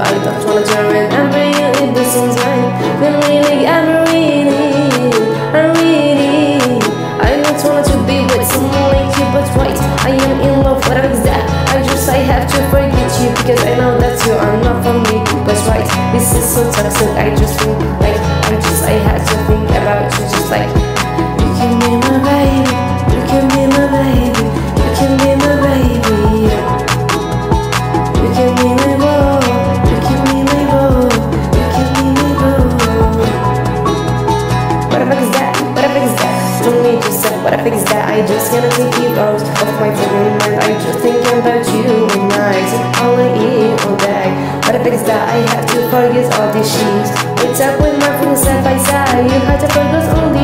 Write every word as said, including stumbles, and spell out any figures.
I don't wanna turn it. I'm really losing time. Then really, I'm really, I'm really. I don't wanna to be with someone like you, but wait, I am in love. What is that? I just I have to forget you because I know that you are not for me. But right, this is so toxic. I just feel like I just I had to think about you, just like you can be my baby, you can be my baby, you can be my baby. You can be my boy, you can be my boy, you can be my boy. What if I fix that? What if I fix that? Don't need to say what if I fix that. I just gonna take you out of my fucking mind. I just thinking about you all night, all I eat all day. What if I fix that? I have to forget all these shit. What's up with my friends if I say you had to forget all these